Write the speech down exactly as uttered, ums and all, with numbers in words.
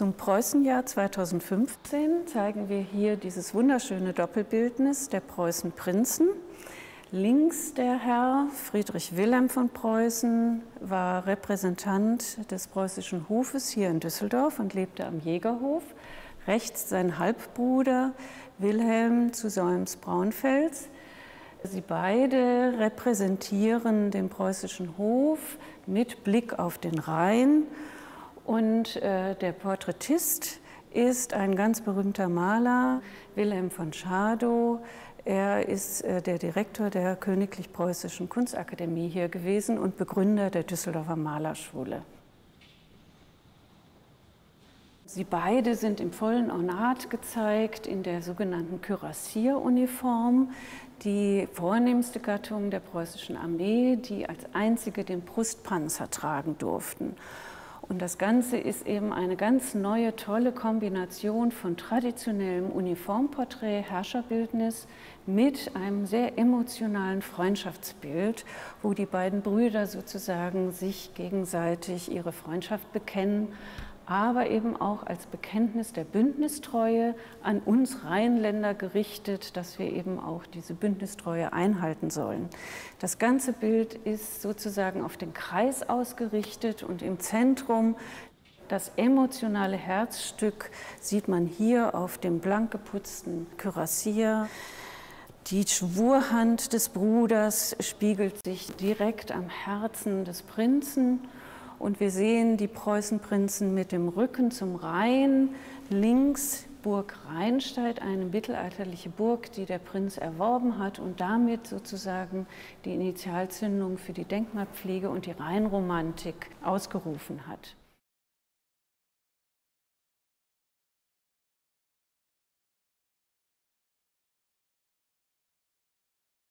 Zum Preußenjahr zweitausendfünfzehn zeigen wir hier dieses wunderschöne Doppelbildnis der Preußenprinzen. Links der Herr Friedrich Wilhelm von Preußen war Repräsentant des preußischen Hofes hier in Düsseldorf und lebte am Jägerhof. Rechts sein Halbbruder Wilhelm zu Solms-Braunfels. Sie beide repräsentieren den preußischen Hof mit Blick auf den Rhein. Und äh, der Porträtist ist ein ganz berühmter Maler, Wilhelm von Schadow. Er ist äh, der Direktor der Königlich-Preußischen Kunstakademie hier gewesen und Begründer der Düsseldorfer Malerschule. Sie beide sind im vollen Ornat gezeigt in der sogenannten Kürassieruniform, die vornehmste Gattung der preußischen Armee, die als einzige den Brustpanzer tragen durften. Und das Ganze ist eben eine ganz neue, tolle Kombination von traditionellem Uniformporträt, Herrscherbildnis mit einem sehr emotionalen Freundschaftsbild, wo die beiden Brüder sozusagen sich gegenseitig ihre Freundschaft bekennen, aber eben auch als Bekenntnis der Bündnistreue an uns Rheinländer gerichtet, dass wir eben auch diese Bündnistreue einhalten sollen. Das ganze Bild ist sozusagen auf den Kreis ausgerichtet und im Zentrum das emotionale Herzstück sieht man hier auf dem blank geputzten Kürassier. Die Schwurhand des Bruders spiegelt sich direkt am Herzen des Prinzen. Und wir sehen die Preußenprinzen mit dem Rücken zum Rhein, links Burg Rheinstein, eine mittelalterliche Burg, die der Prinz erworben hat und damit sozusagen die Initialzündung für die Denkmalpflege und die Rheinromantik ausgerufen hat.